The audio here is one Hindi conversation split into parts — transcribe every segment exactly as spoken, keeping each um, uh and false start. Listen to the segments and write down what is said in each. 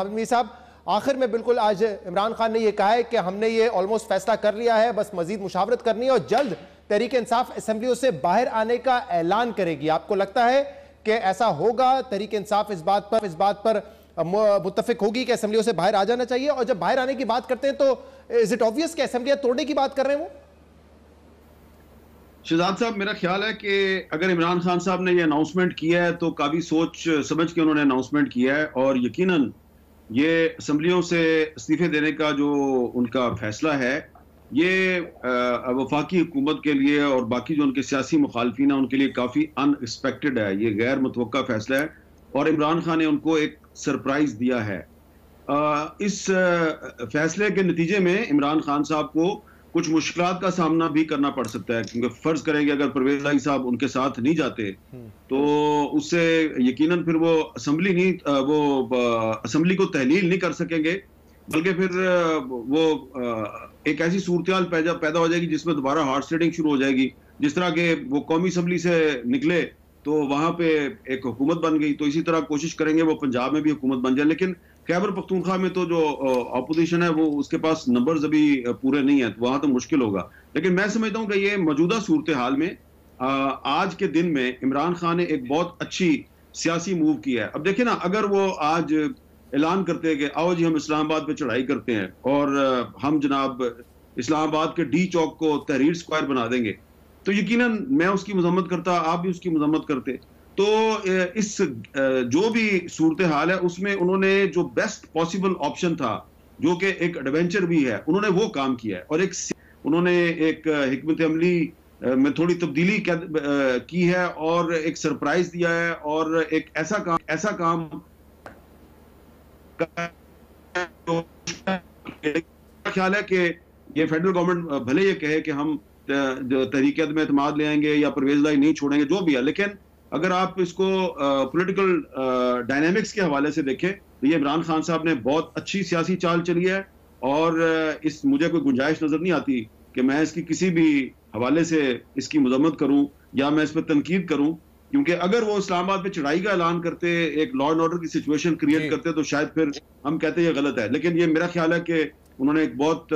आदमी साहब, आखिर में बिल्कुल आज इमरान खान ने यह कहा है कि हमने ये ऑलमोस्ट फैसला कर लिया है, बस मजीद मुशावरत करनी है और जल्द तहरीक इंसाफ असम्बलियों से बाहर आने का ऐलान करेगी। आपको लगता है कि ऐसा होगा? तहरीक इंसाफ इस बात पर इस बात पर मुत्तफिक होगी कि असम्बलियों से बाहर आ जाना चाहिए? और जब बाहर आने की बात करते हैं तो इज इट ऑब्वियस कि असम्बलियां तोड़ने की बात कर रहे हैं वो? शुजात साहब, मेरा ख्याल है कि अगर इमरान खान साहब ने यह अनाउंसमेंट किया है तो काफ़ी सोच समझ के उन्होंने अनाउंसमेंट किया है और यकीनन ये असम्बलियों से इस्तीफे देने का जो उनका फैसला है ये वफाकी हुकूमत के लिए और बाकी जो उनके सियासी मुखालफिन हैं उनके लिए काफ़ी अनएक्सपेक्टेड है। ये गैर मुतवक्का फैसला है और इमरान खान ने उनको एक सरप्राइज़ दिया है। इस फैसले के नतीजे में इमरान खान साहब को कुछ मुश्किलात का सामना भी करना पड़ सकता है, क्योंकि फ़र्ज़ करेंगे अगर परवेज भाई साहब उनके साथ नहीं जाते तो उससे यकीनन फिर वो असम्बली नहीं वो असम्बली को तहलील नहीं कर सकेंगे, बल्कि फिर वो एक ऐसी सूरत पैदा हो जाएगी जिसमें दोबारा हार्ड स्टेडिंग शुरू हो जाएगी। जिस तरह के वो कौमी असम्बली से निकले तो वहाँ पे एक हुकूमत बन गई, तो इसी तरह कोशिश करेंगे वो पंजाब में भी हुकूमत बन जाए। लेकिन खैबर पख्तूनख्वा में तो जो अपोजिशन है वो उसके पास नंबर्स अभी पूरे नहीं है, तो वहाँ तो मुश्किल होगा। लेकिन मैं समझता हूँ कि ये मौजूदा सूरत हाल में आ, आज के दिन में इमरान खान ने एक बहुत अच्छी सियासी मूव किया है। अब देखिए ना, अगर वो आज ऐलान करते हैं कि आओ जी हम इस्लामाबाद पर चढ़ाई करते हैं और हम जनाब इस्लामाबाद के डी चौक को तहरीर स्क्वायर बना देंगे, तो यकीनन मैं उसकी मजम्मत करता, आप भी उसकी मजम्मत करते। तो इस जो भी सूरत हाल है उसमें उन्होंने जो बेस्ट पॉसिबल ऑप्शन था, जो कि एक एडवेंचर भी है, उन्होंने वो काम किया है और एक उन्होंने एक हिकमत अमली में थोड़ी तब्दीली की है और एक सरप्राइज दिया है और एक ऐसा काम ऐसा काम ख्याल है कि ये फेडरल गवर्नमेंट भले ये कहे कि हम तहरीक में एतमाद ले आएंगे या परवेज लाई नहीं छोड़ेंगे, जो भी है, लेकिन अगर आप इसको पॉलिटिकल डायनेमिक्स के हवाले से देखें तो ये इमरान खान साहब ने बहुत अच्छी सियासी चाल चली है और इस मुझे कोई गुंजाइश नज़र नहीं आती कि मैं इसकी किसी भी हवाले से इसकी मजम्मत करूं या मैं इस पर तनकीद करूं, क्योंकि अगर वो इस्लामाबाद पे चढ़ाई का ऐलान करते, एक लॉ एंड ऑर्डर की सिचुएशन क्रिएट करते तो शायद फिर हम कहते ये गलत है। लेकिन ये मेरा ख्याल है कि उन्होंने एक बहुत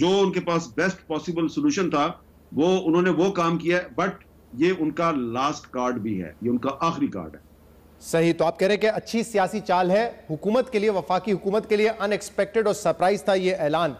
जो उनके पास बेस्ट पॉसिबल सोल्यूशन था वो उन्होंने वो काम किया, बट ये उनका लास्ट कार्ड भी है, ये उनका आखिरी कार्ड है। सही, तो आप कह रहे हैं कि अच्छी सियासी चाल है हुकूमत के लिए, वफाकी हुकूमत के लिए अनएक्सपेक्टेड और सरप्राइज था ये ऐलान।